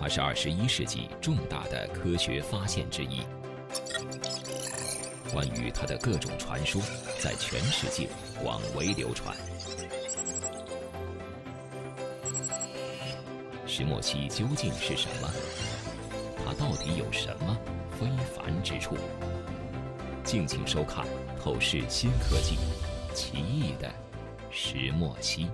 它是21世纪重大的科学发现之一。关于它的各种传说在全世界广为流传。石墨烯究竟是什么？它到底有什么非凡之处？敬请收看《透视新科技》，奇异的石墨烯。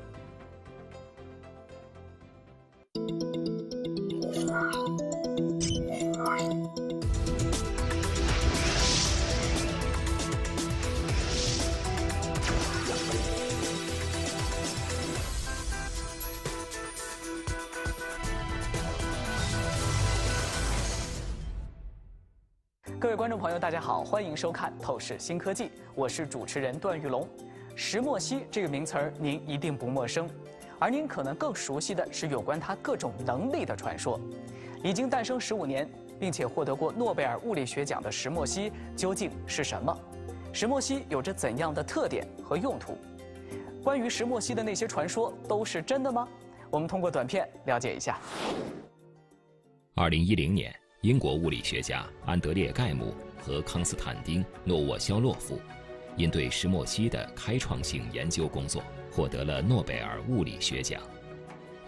各位观众朋友，大家好，欢迎收看《透视新科技》，我是主持人段玉龙。石墨烯这个名词儿，您一定不陌生，而您可能更熟悉的是有关它各种能力的传说。已经诞生15年，并且获得过诺贝尔物理学奖的石墨烯究竟是什么？石墨烯有着怎样的特点和用途？关于石墨烯的那些传说都是真的吗？我们通过短片了解一下。2010年。 英国物理学家安德烈·盖姆和康斯坦丁·诺沃肖洛夫因对石墨烯的开创性研究工作获得了诺贝尔物理学奖。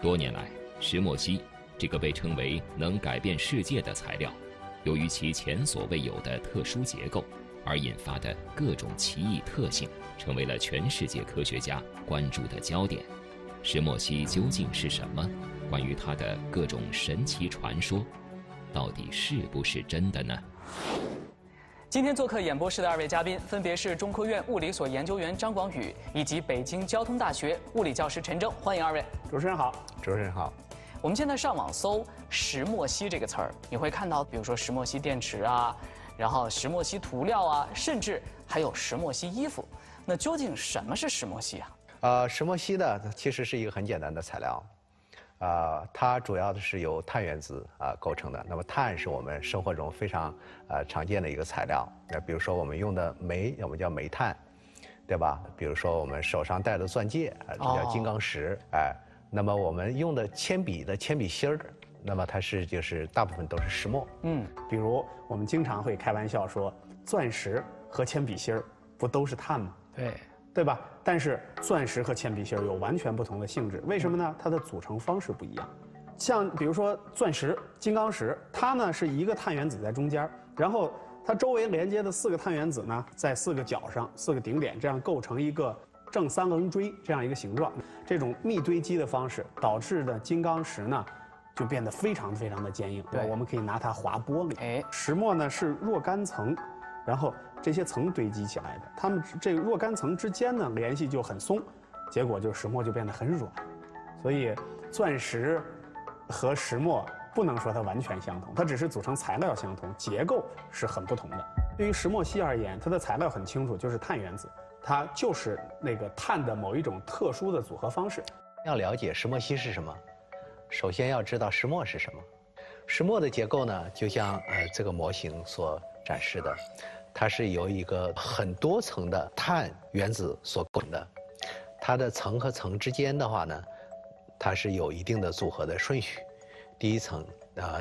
多年来，石墨烯这个被称为能改变世界的材料，由于其前所未有的特殊结构而引发的各种奇异特性，成为了全世界科学家关注的焦点。石墨烯究竟是什么？关于它的各种神奇传说。 到底是不是真的呢？今天做客演播室的2位嘉宾分别是中科院物理所研究员张广宇以及北京交通大学物理教师陈征，欢迎2位。主持人好，主持人好。我们现在上网搜“石墨烯”这个词儿，你会看到，比如说石墨烯电池啊，然后石墨烯涂料啊，甚至还有石墨烯衣服。那究竟什么是石墨烯啊？石墨烯呢，其实是一个很简单的材料。 它主要的是由碳原子构成的。那么碳是我们生活中非常常见的一个材料。那比如说我们用的煤，我们叫煤炭，对吧？比如说我们手上戴的钻戒，这叫金刚石。哎，那么我们用的铅笔的铅笔芯儿，那么它是就是大部分都是石墨。嗯，比如我们经常会开玩笑说，钻石和铅笔芯儿不都是碳吗？对。 对吧？但是钻石和铅笔芯有完全不同的性质，为什么呢？它的组成方式不一样。像比如说钻石、金刚石，它呢是一个碳原子在中间，然后它周围连接的4个碳原子呢，在4个角上、4个顶点，这样构成一个正三棱锥这样一个形状。这种密堆积的方式导致的金刚石呢，就变得非常的坚硬。对，我们可以拿它划玻璃。哎，石墨呢是若干层。 然后这些层堆积起来的，它们这个若干层之间呢联系就很松，结果就石墨就变得很软，所以钻石和石墨不能说它完全相同，它只是组成材料相同，结构是很不同的。对于石墨烯而言，它的材料很清楚，就是碳原子，它就是那个碳的某一种特殊的组合方式。要了解石墨烯是什么，首先要知道石墨是什么。石墨的结构呢，就像这个模型所展示的。 它是由一个很多层的碳原子所构成的，它的层和层之间的话呢，它是有一定的组合的顺序，第一层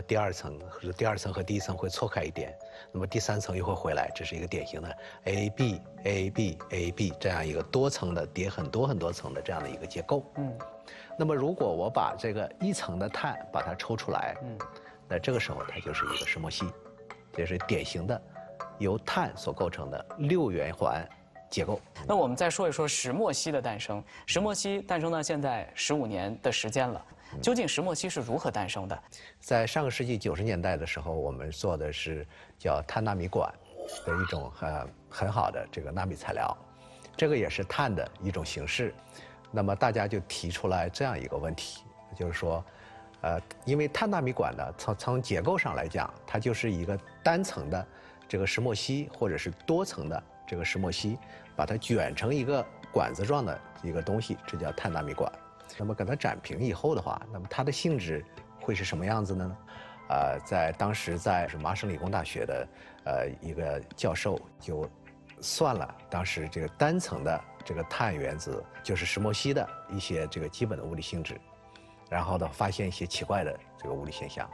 第二层，或者第二层和第一层会错开一点，那么第三层又会回来，这是一个典型的 A B A B A B 这样一个多层的叠很多层的这样的一个结构。嗯，那么如果我把这个1层的碳把它抽出来，嗯，那这个时候它就是一个石墨烯，这是典型的。 由碳所构成的6圆环结构。那我们再说一说石墨烯的诞生。石墨烯诞生到现在15年的时间了，究竟石墨烯是如何诞生的？在上个世纪90年代的时候，我们做的是叫碳纳米管的一种很好的这个纳米材料，这个也是碳的一种形式。那么大家就提出来这样一个问题，就是说。 因为碳纳米管呢，从结构上来讲，它就是一个单层的这个石墨烯，或者是多层的这个石墨烯，把它卷成一个管子状的一个东西，这叫碳纳米管。那么给它展平以后的话，那么它的性质会是什么样子呢？在当时在麻省理工大学的一个教授就算了当时这个单层的这个碳原子，就是石墨烯的一些这个基本的物理性质，然后呢发现一些奇怪的这个物理现象，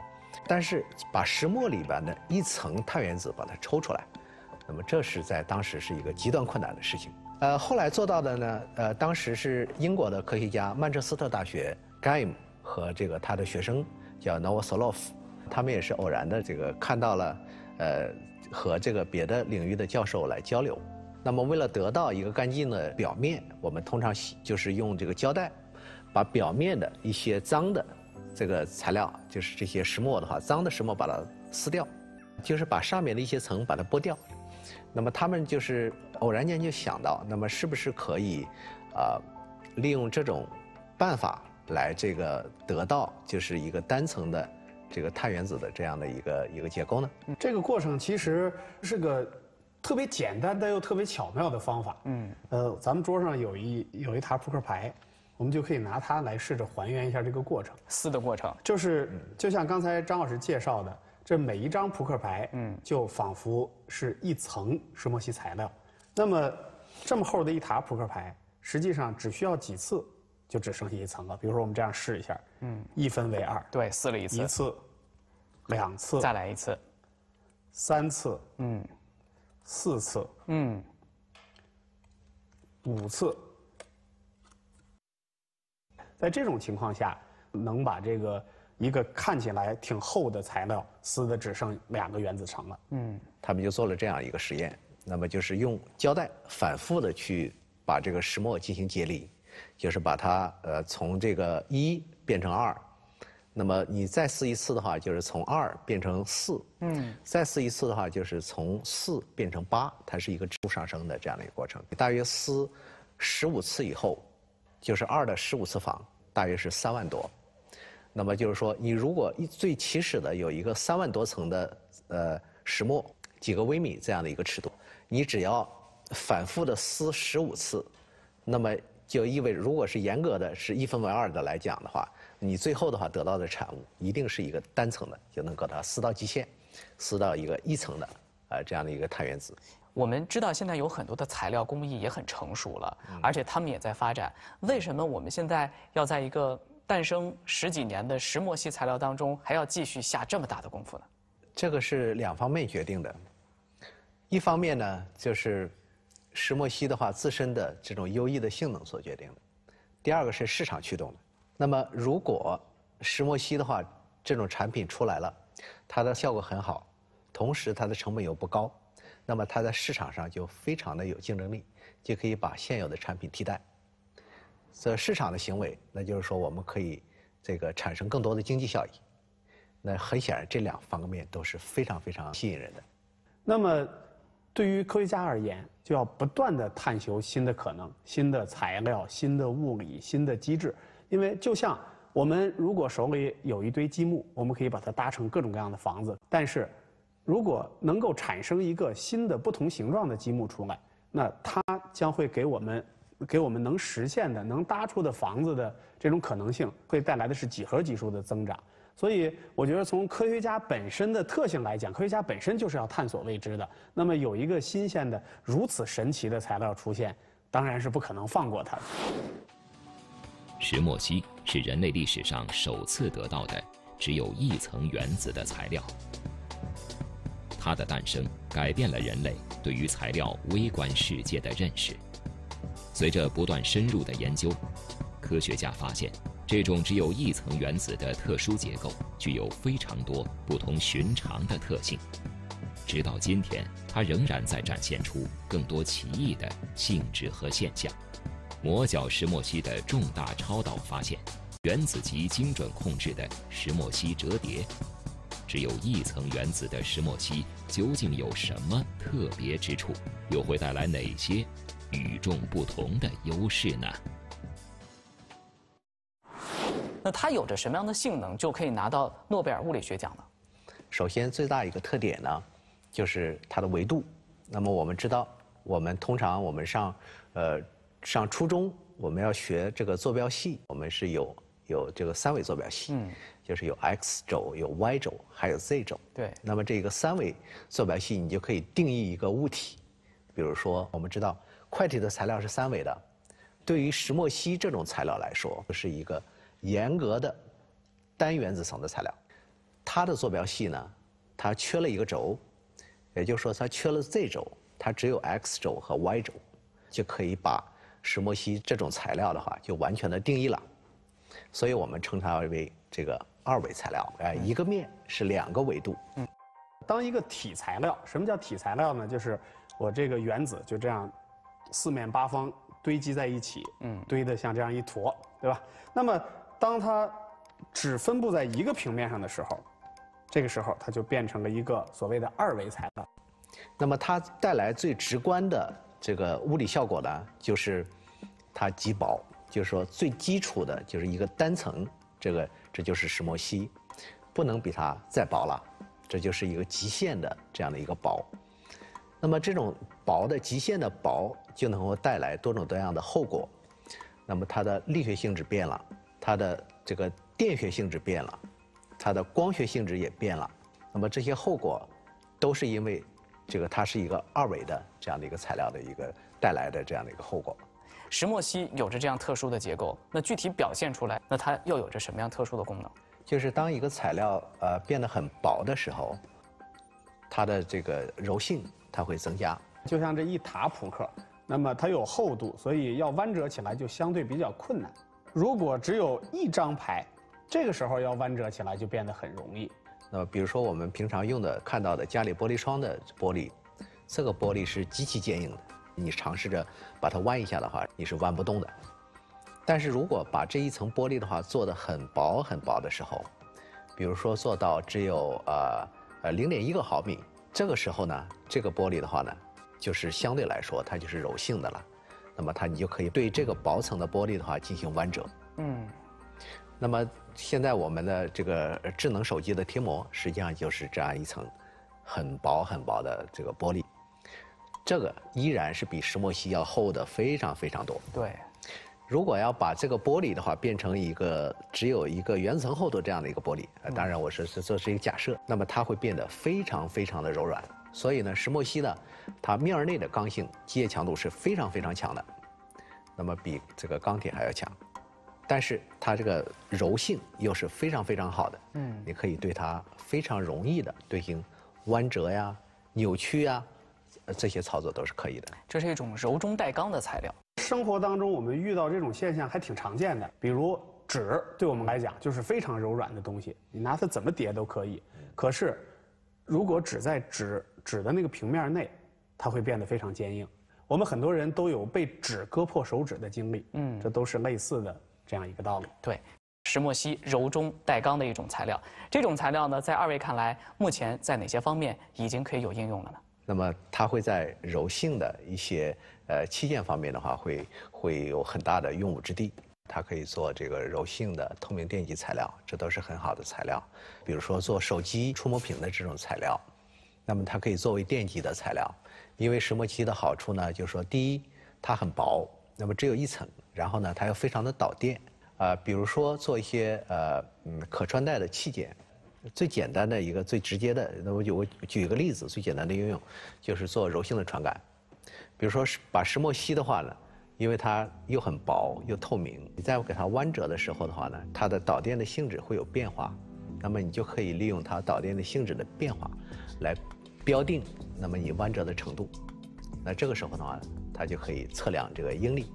但是把石墨里边的一层碳原子把它抽出来，那么这是在当时是一个极端困难的事情。后来做到的呢，当时是英国的科学家曼彻斯特大学 Gaim 和这个他的学生叫 Novoselov， 他们也是偶然的这个看到了，和这个别的领域的教授来交流。那么为了得到一个干净的表面，我们通常就是用这个胶带，把表面的一些脏的这个材料，就是这些石墨的话，脏的石墨把它撕掉，就是把上面的一些层把它剥掉。那么他们就是偶然间就想到，那么是不是可以，利用这种办法来这个得到就是一个单层的这个碳原子的这样的一个结构呢？这个过程其实是个特别简单但又特别巧妙的方法。咱们桌上有一沓扑克牌，我们就可以拿它来试着还原一下这个过程，撕的过程。就是就像刚才张老师介绍的，这每一张扑克牌，就仿佛是一层石墨烯材料。那么这么厚的一沓扑克牌，实际上只需要几次，就只剩下一层了。比如说我们这样试一下，1分为2，对，撕了一次，1次，2次，再来一次，3次，4次，5次。在这种情况下，能把这个一个看起来挺厚的材料撕的只剩2个原子层了。他们就做了这样一个实验，那么就是用胶带反复的去把这个石墨进行解离，就是把它从这个1变成2，那么你再撕一次的话，就是从2变成4，再撕一次的话，就是从4变成8，它是一个指数上升的这样的一个过程。大约撕15次以后，就是2的15次方，大约是3万多。那么就是说，你如果最起始的有一个3万多层的石墨，几个微米这样的一个尺度，你只要反复的撕15次，那么就意味着，如果是严格的是1分为2的来讲的话，你最后的话得到的产物一定是一个单层的，就能给它撕到极限，撕到一个1层的这样的一个碳原子。我们知道现在有很多的材料工艺也很成熟了，而且他们也在发展。为什么我们现在要在一个诞生10几年的石墨烯材料当中，还要继续下这么大的功夫呢？这个是2方面决定的。一方面呢，就是石墨烯的话自身的这种优异的性能所决定的；第二个是市场驱动的。那么如果石墨烯的话这种产品出来了，它的效果很好，同时它的成本又不高，那么它在市场上就非常的有竞争力，就可以把现有的产品替代。这市场的行为，那就是说我们可以这个产生更多的经济效益。那很显然，这2方面都是非常非常吸引人的。那么，对于科学家而言，就要不断的探求新的可能、新的材料、新的物理、新的机制。因为就像我们如果手里有一堆积木，我们可以把它搭成各种各样的房子。但是，如果能够产生一个新的不同形状的积木出来，那它将会给我们能实现的、能搭出的房子的这种可能性，会带来的是几何级数的增长。所以，我觉得从科学家本身的特性来讲，科学家本身就是要探索未知的。那么，有一个新鲜的、如此神奇的材料出现，当然是不可能放过它的。石墨烯是人类历史上首次得到的只有1层原子的材料。它的诞生改变了人类对于材料微观世界的认识。随着不断深入的研究，科学家发现，这种只有1层原子的特殊结构具有非常多不同寻常的特性。直到今天，它仍然在展现出更多奇异的性质和现象。磨角石墨烯的重大超导发现，原子级精准控制的石墨烯折叠，只有1层原子的石墨烯究竟有什么特别之处？又会带来哪些与众不同的优势呢？那它有着什么样的性能，就可以拿到诺贝尔物理学奖呢？首先，最大一个特点呢，就是它的维度。那么我们知道，我们通常上初中，我们要学这个坐标系，我们是有这个3维坐标系，就是有 x 轴、有 y 轴，还有 z 轴。对。那么这个3维坐标系，你就可以定义一个物体。比如说，我们知道快体的材料是三维的，对于石墨烯这种材料来说，是一个严格的单原子层的材料。它的坐标系呢，它缺了一个轴，也就是说它缺了 Z 轴，它只有 X 轴和 Y 轴，就可以把石墨烯这种材料的话就完全的定义了。所以我们称它为这个二维材料。哎，一个面是两个维度。嗯。当一个体材料，什么叫体材料呢？就是我这个原子就这样四面八方堆积在一起，堆得像这样一坨，对吧？那么当它只分布在一个平面上的时候，这个时候它就变成了一个所谓的二维材料。那么它带来最直观的这个物理效果呢，就是它极薄，就是说最基础的就是一个单层，这就是石墨烯，不能比它再薄了。这就是一个极限的这样的一个薄，那么这种薄的极限的薄就能够带来多种多样的后果。那么它的力学性质变了，它的这个电学性质变了，它的光学性质也变了。那么这些后果都是因为这个它是一个二维的这样的一个材料的一个带来的这样的一个后果。石墨烯有着这样特殊的结构，那具体表现出来，那它又有着什么样特殊的功能？就是当一个材料变得很薄的时候，它的这个柔性它会增加。就像这一沓扑克，那么它有厚度，所以要弯折起来就相对比较困难。如果只有一张牌，这个时候要弯折起来就变得很容易。那么比如说我们平常用的看到的家里玻璃窗的玻璃，这个玻璃是极其坚硬的，你尝试着把它弯一下的话，你是弯不动的。但是如果把这一层玻璃的话做得很薄很薄的时候，比如说做到只有0.1毫米，这个时候呢，这个玻璃的话呢，就是相对来说它就是柔性的了。那么你就可以对这个薄层的玻璃的话进行弯折。嗯。那么现在我们的这个智能手机的贴膜实际上就是这样一层很薄很薄的这个玻璃，这个依然是比石墨烯要厚的非常非常多。对。如果要把这个玻璃的话变成一个只有一个原子层厚度这样的一个玻璃，当然我是这是一个假设，那么它会变得非常非常的柔软。所以呢，石墨烯呢，它面内的刚性机械强度是非常非常强的，那么比这个钢铁还要强，但是它这个柔性又是非常非常好的。嗯，你可以对它非常容易的对应弯折呀、扭曲呀，这些操作都是可以的。这是一种柔中带刚的材料。生活当中我们遇到这种现象还挺常见的，比如纸，对我们来讲就是非常柔软的东西，你拿它怎么叠都可以。可是，如果只在纸的那个平面内，它会变得非常坚硬。我们很多人都有被纸割破手指的经历，这都是类似的这样一个道理。对，石墨烯柔中带刚的一种材料。这种材料呢，在二位看来，目前在哪些方面已经可以有应用了呢？那么它会在柔性的一些器件方面的话，会有很大的用武之地。它可以做这个柔性的透明电极材料，这都是很好的材料。比如说做手机触摸屏的这种材料，那么它可以作为电极的材料。因为石墨烯的好处呢，就是说第一，它很薄，那么只有一层，然后呢它又非常的导电。比如说做一些可穿戴的器件。最简单的一个最直接的，那我举一个例子，最简单的应用就是做柔性的传感。比如说把石墨烯的话呢，因为它又很薄又透明，你再给它弯折的时候的话呢，它的导电的性质会有变化，那么你就可以利用它导电的性质的变化来标定那么你弯折的程度。那这个时候的话，它就可以测量这个应力。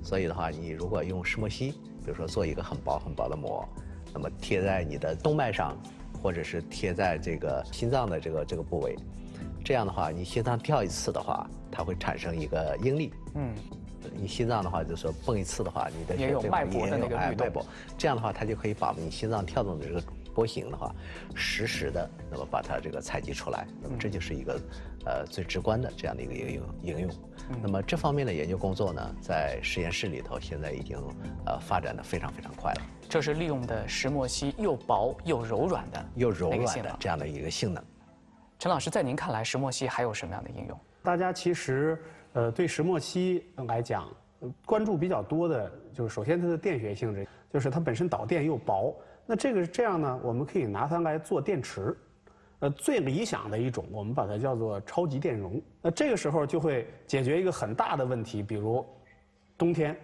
所以的话，你如果用石墨烯，比如说做一个很薄很薄的膜，那么贴在你的动脉上，或者是贴在这个心脏的这个部位，这样的话，你心脏跳一次的话，它会产生一个应力。嗯，你心脏的话，就是说蹦一次的话，你的也有脉搏的那个律动。这样的话，它就可以把你心脏跳动的这个波形的话，实时的那么把它这个采集出来。那么这就是一个最直观的这样的一个应用。那么这方面的研究工作呢，在实验室里头现在已经发展的非常非常快了。这是利用的石墨烯又薄又柔软的这样的一个性能。陈老师，在您看来，石墨烯还有什么样的应用？大家其实对石墨烯来讲，关注比较多的就是首先它的电学性质，就是它本身导电又薄。那这样呢，我们可以拿它来做电池。最理想的一种，我们把它叫做超级电容。那这个时候就会解决一个很大的问题，比如冬天，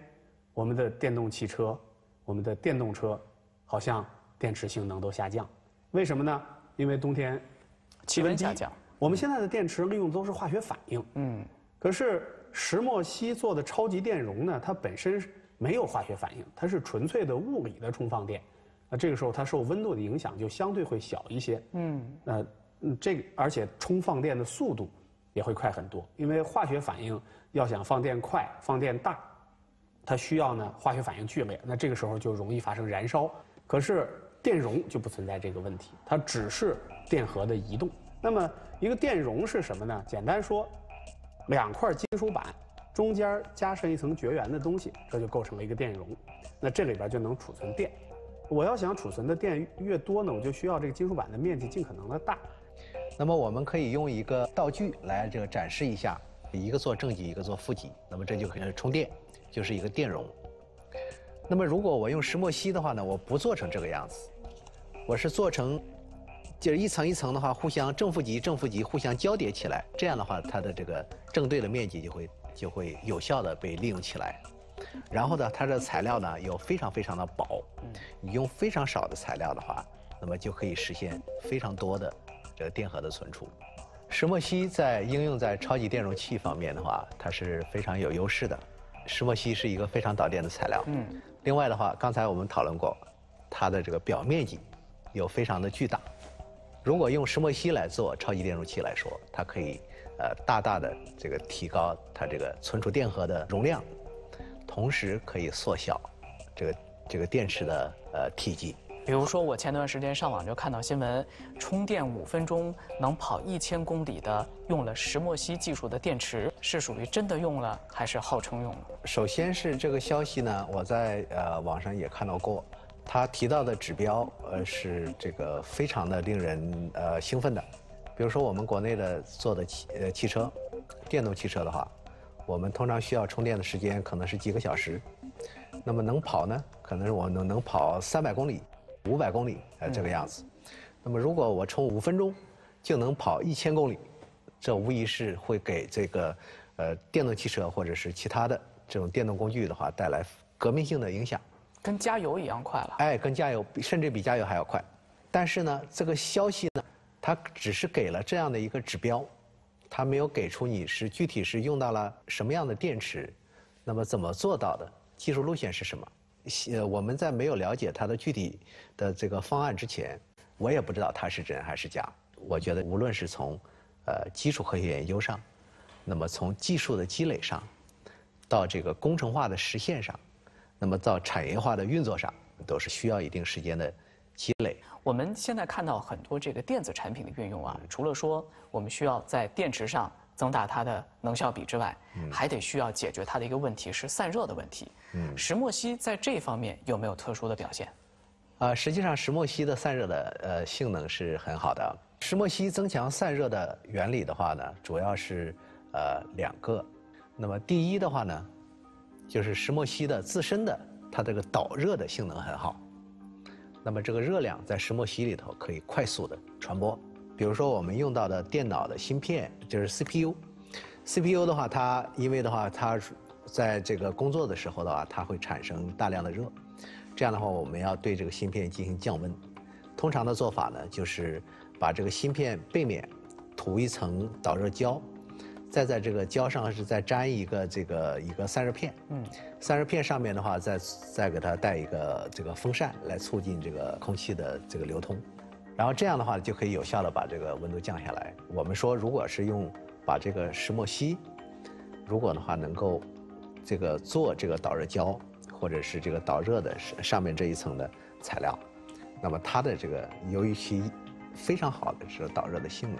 我们的电动汽车、我们的电动车好像电池性能都下降，为什么呢？因为冬天气温下降。我们现在的电池利用都是化学反应，嗯，可是石墨烯做的超级电容呢，它本身没有化学反应，它是纯粹的物理的充放电。 那这个时候，它受温度的影响就相对会小一些。嗯，这个而且充放电的速度也会快很多，因为化学反应要想放电快、放电大，它需要呢化学反应剧烈。那这个时候就容易发生燃烧。可是电容就不存在这个问题，它只是电荷的移动。那么一个电容是什么呢？简单说，两块金属板中间加上一层绝缘的东西，这就构成了一个电容。那这里边就能储存电。 我要想储存的电越多呢，我就需要这个金属板的面积尽可能的大。那么我们可以用一个道具来这个展示一下，一个做正极，一个做负极。那么这就可以充电，就是一个电容。那么如果我用石墨烯的话呢，我不做成这个样子，我是做成就是一层一层的话，互相正负极互相交叠起来，这样的话它的这个正对的面积就会有效的被利用起来。 然后呢，它的材料呢又非常的薄，你用非常少的材料的话，那么就可以实现非常多的这个电荷的存储。石墨烯在应用在超级电容器方面的话，它是非常有优势的。石墨烯是一个非常导电的材料。嗯。另外的话，刚才我们讨论过，它的这个表面积又非常的巨大。如果用石墨烯来做超级电容器来说，它可以大的这个提高它这个存储电荷的容量。 同时可以缩小这个电池的体积。比如说，我前段时间上网就看到新闻，充电5分钟能跑1000公里的，用了石墨烯技术的电池，是属于真的用了，还是号称用了？首先是这个消息呢，我在网上也看到过，他提到的指标是这个非常的令人兴奋的。比如说我们国内的做的汽车，电动汽车的话。 我们通常需要充电的时间可能是几个小时，那么能跑呢？可能我能跑300公里、500公里，这个样子。那么如果我充5分钟，就能跑1000公里，这无疑是会给这个电动汽车或者是其他的这种电动工具的话带来革命性的影响。跟加油一样快了。哎，跟加油甚至比加油还要快。但是呢，这个消息呢，它只是给了这样的一个指标。 他没有给出你是具体是用到了什么样的电池，那么怎么做到的？技术路线是什么？我们在没有了解它的具体的这个方案之前，我也不知道它是真还是假。我觉得无论是从基础科学研究上，那么从技术的积累上，到这个工程化的实现上，那么到产业化的运作上，都是需要一定时间的。 积累。我们现在看到很多这个电子产品的运用啊，除了说我们需要在电池上增大它的能效比之外，还得需要解决它的一个问题是散热的问题。石墨烯在这方面有没有特殊的表现？实际上石墨烯的散热的性能是很好的。石墨烯增强散热的原理的话呢，主要是两个。那么第一的话呢，就是石墨烯的自身的它这个导热的性能很好。 那么这个热量在石墨烯里头可以快速的传播，比如说我们用到的电脑的芯片就是 CPU，CPU 的话它因为的话它在这个工作的时候的话它会产生大量的热，这样的话我们要对这个芯片进行降温。通常的做法呢就是把这个芯片背面涂一层导热胶，再在这个胶上是再粘一个散热片。嗯。 散热片上面的话，再给它带一个这个风扇来促进这个空气的这个流通，然后这样的话就可以有效的把这个温度降下来。我们说，如果是用把这个石墨烯，如果的话能够这个做这个导热胶或者是这个导热的上面这一层的材料，那么它的这个由于其非常好的是导热的性能，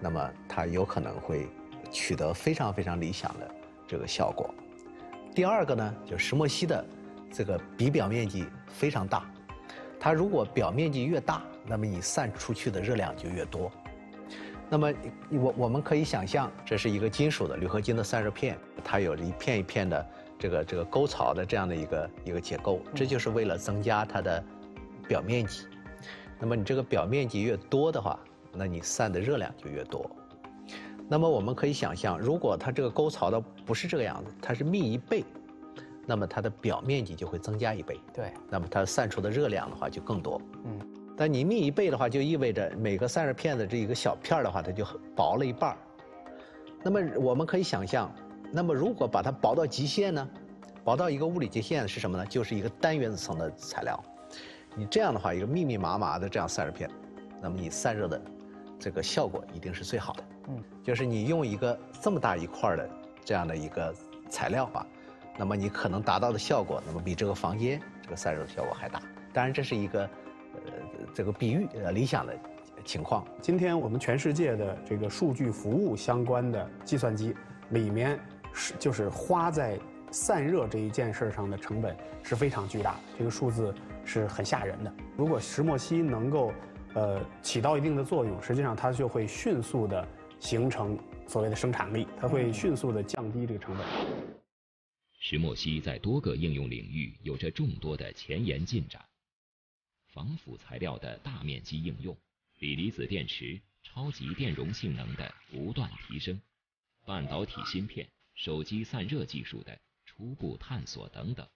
那么它有可能会取得非常理想的这个效果。 第二个呢，就石墨烯的这个比表面积非常大，它如果表面积越大，那么你散出去的热量就越多。那么我们可以想象，这是一个金属的铝合金的散热片，它有一片一片的这个沟槽的这样的一个结构，这就是为了增加它的表面积。那么你这个表面积越多的话，那你散的热量就越多。那么我们可以想象，如果它这个沟槽的不是这个样子，它是密一倍，那么它的表面积就会增加一倍。对，那么它散出的热量的话就更多。嗯，但你密一倍的话，就意味着每个散热片的这一个小片的话，它就薄了一半。那么我们可以想象，那么如果把它薄到极限呢？薄到一个物理极限是什么呢？就是一个单原子层的材料。你这样的话，一个密密麻麻的这样散热片，那么你散热的这个效果一定是最好的。嗯，就是你用一个这么大一块的这样的一个材料吧，那么你可能达到的效果，那么比这个房间这个散热的效果还大。当然，这是一个这个比喻理想的情况。今天我们全世界的这个数据服务相关的计算机里面是就是花在散热这一件事上的成本是非常巨大的，这个数字是很吓人的。如果石墨烯能够起到一定的作用，实际上它就会迅速的形成所谓的生产力，它会迅速的降低这个成本。石墨烯在多个应用领域有着众多的前沿进展，防腐材料的大面积应用，锂离子电池、超级电容性能的不断提升，半导体芯片、手机散热技术的初步探索等等。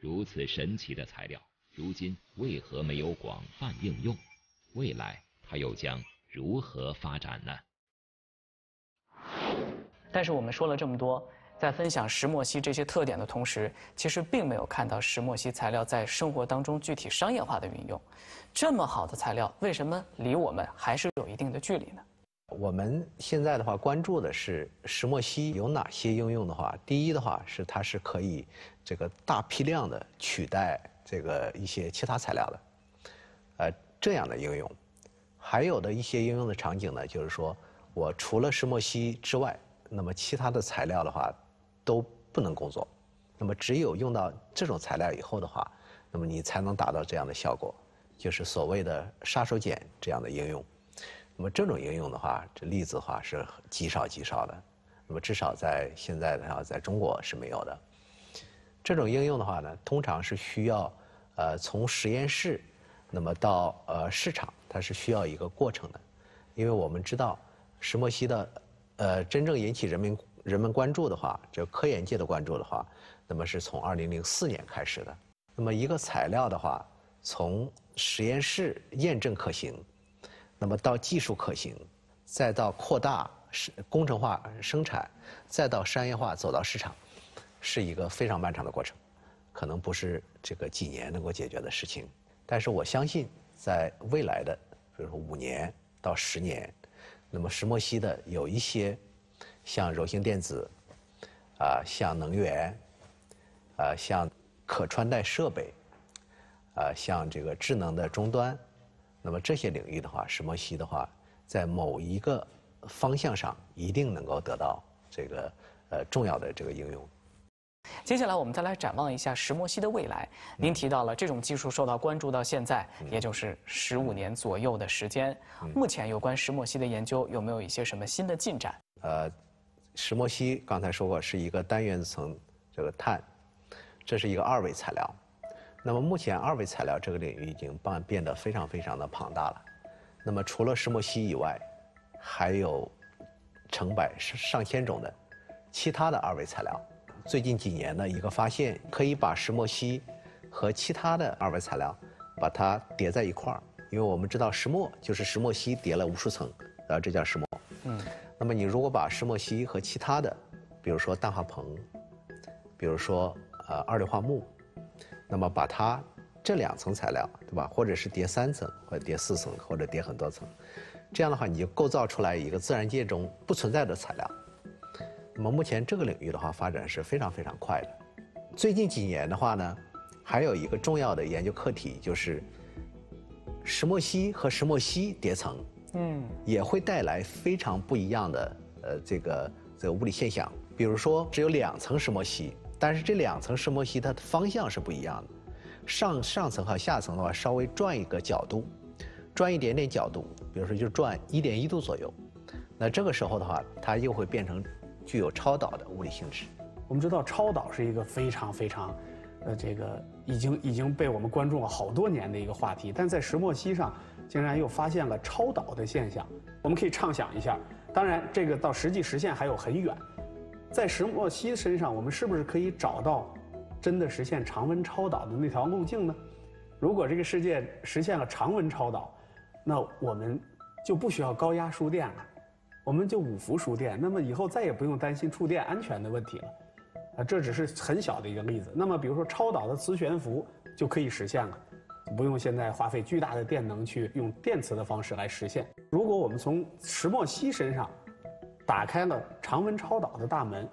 如此神奇的材料，如今为何没有广泛应用？未来它又将如何发展呢？但是我们说了这么多，在分享石墨烯这些特点的同时，其实并没有看到石墨烯材料在生活当中具体商业化的运用。这么好的材料，为什么离我们还是有一定的距离呢？我们现在的话关注的是石墨烯有哪些应用的话，第一的话是它是可以这个大批量的取代这个一些其他材料的，这样的应用。还有的一些应用的场景呢，就是说我除了石墨烯之外，那么其他的材料的话都不能工作，那么只有用到这种材料以后的话，那么你才能达到这样的效果，就是所谓的杀手锏这样的应用。那么这种应用的话，这例子的话是极少的，那么至少在现在的话，在中国是没有的。这种应用的话呢，通常是需要从实验室，那么到市场，它是需要一个过程的。因为我们知道石墨烯的真正引起人们关注的话，这科研界的关注的话，那么是从2004年开始的。那么一个材料的话，从实验室验证可行，那么到技术可行，再到扩大工程化生产，再到商业化走到市场，是一个非常漫长的过程，可能不是这个几年能够解决的事情。但是我相信，在未来的比如说5年到10年，那么石墨烯的有一些像柔性电子啊、像能源啊、像可穿戴设备啊、像这个智能的终端。那么这些领域的话，石墨烯的话，在某一个方向上一定能够得到这个重要的这个应用。接下来我们再来展望一下石墨烯的未来。您提到了这种技术受到关注到现在，也就是15年左右的时间。目前有关石墨烯的研究有没有一些什么新的进展？石墨烯刚才说过是一个单原子层这个碳，这是一个二维材料。那么目前二维材料这个领域已经变得非常的庞大了。那么除了石墨烯以外，还有成百上千种的其他的二维材料。最近几年的一个发现，可以把石墨烯和其他的二维材料把它叠在一块儿，因为我们知道石墨就是石墨烯叠了无数层，然后这叫石墨。嗯。那么你如果把石墨烯和其他的，比如说氮化硼，比如说二硫化钼，那么把它这2层材料，对吧？或者是叠3层，或者叠4层，或者叠很多层，这样的话你就构造出来一个自然界中不存在的材料。那么目前这个领域的话，发展是非常快的。最近几年的话呢，还有一个重要的研究课题就是，石墨烯和石墨烯叠层，也会带来非常不一样的这个物理现象。比如说，只有2层石墨烯。但是这2层石墨烯它的方向是不一样的，上层和下层的话稍微转一个角度，转一点点角度，比如说就转1.1度左右，那这个时候的话，它又会变成具有超导的物理性质。我们知道超导是一个非常，这个已经被我们关注了好多年的一个话题，但在石墨烯上竟然又发现了超导的现象。我们可以畅想一下，当然这个到实际实现还有很远。在石墨烯身上，我们是不是可以找到真的实现常温超导的那条路径呢？如果这个世界实现了常温超导，那我们就不需要高压输电了，我们就五伏输电，那么以后再也不用担心触电安全的问题了。啊，这只是很小的一个例子。那么比如说超导的磁悬浮就可以实现了，不用现在花费巨大的电能去用电磁的方式来实现。如果我们从石墨烯身上打开了常温超导的大门，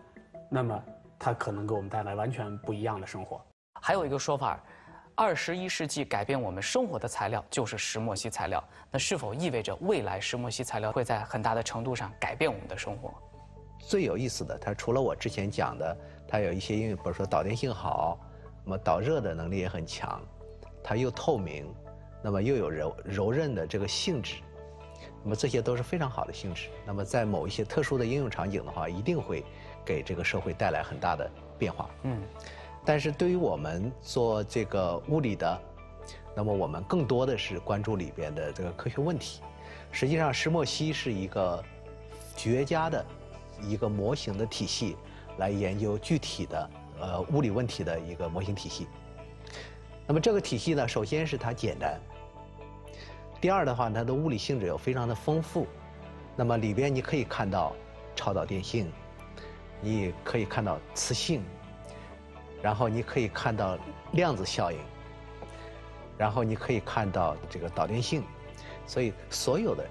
那么它可能给我们带来完全不一样的生活。还有一个说法，21世纪改变我们生活的材料就是石墨烯材料。那是否意味着未来石墨烯材料会在很大的程度上改变我们的生活？最有意思的，它除了我之前讲的，它有一些因为比如说导电性好，那么导热的能力也很强，它又透明，那么又有柔韧的这个性质，那么这些都是非常好的性质。那么在某一些特殊的应用场景的话，一定会给这个社会带来很大的变化。嗯，但是对于我们做这个物理的，那么我们更多的是关注里边的这个科学问题。实际上，石墨烯是一个绝佳的一个模型的体系，来研究具体的物理问题的一个模型体系。那么这个体系呢，首先是它简单，第二的话，它的物理性质又非常的丰富。那么里边你可以看到超导电性，你可以看到磁性，然后你可以看到量子效应，然后你可以看到这个导电性，所以所有的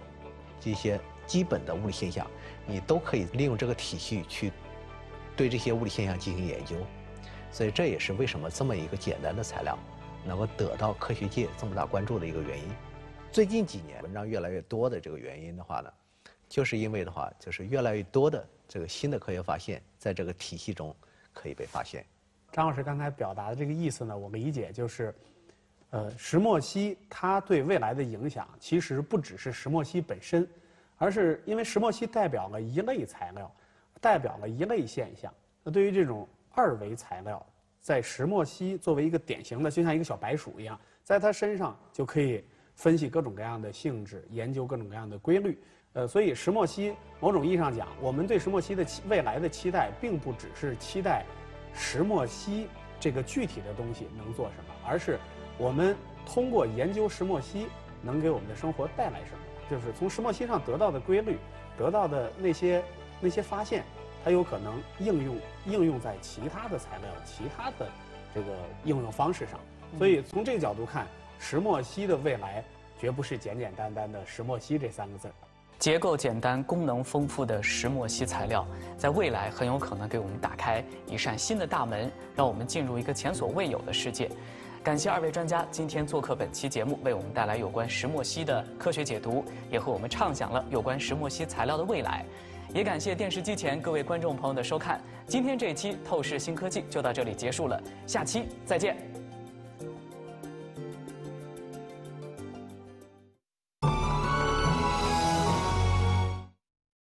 这些基本的物理现象，你都可以利用这个体系去对这些物理现象进行研究。所以这也是为什么这么一个简单的材料能够得到科学界这么大关注的一个原因。最近几年文章越来越多的这个原因的话呢，就是因为的话就是越来越多的这个新的科学发现在这个体系中可以被发现。张老师刚才表达的这个意思呢，我理解就是石墨烯它对未来的影响其实不只是石墨烯本身，而是因为石墨烯代表了一类材料，代表了一类现象。那对于这种二维材料，在石墨烯作为一个典型的，就像一个小白鼠一样，在它身上就可以分析各种各样的性质，研究各种各样的规律。所以石墨烯某种意义上讲，我们对石墨烯的未来的期待，并不只是期待石墨烯这个具体的东西能做什么，而是我们通过研究石墨烯能给我们的生活带来什么。就是从石墨烯上得到的规律，得到的那些发现，它有可能应用在其他的材料、其他的这个应用方式上。所以从这个角度看，石墨烯的未来绝不是简简单单的石墨烯这三个字儿。结构简单、功能丰富的石墨烯材料，在未来很有可能给我们打开一扇新的大门，让我们进入一个前所未有的世界。感谢二位专家今天做客本期节目，为我们带来有关石墨烯的科学解读，也和我们畅想了有关石墨烯材料的未来。也感谢电视机前各位观众朋友的收看。今天这一期《透视新科技》就到这里结束了，下期再见。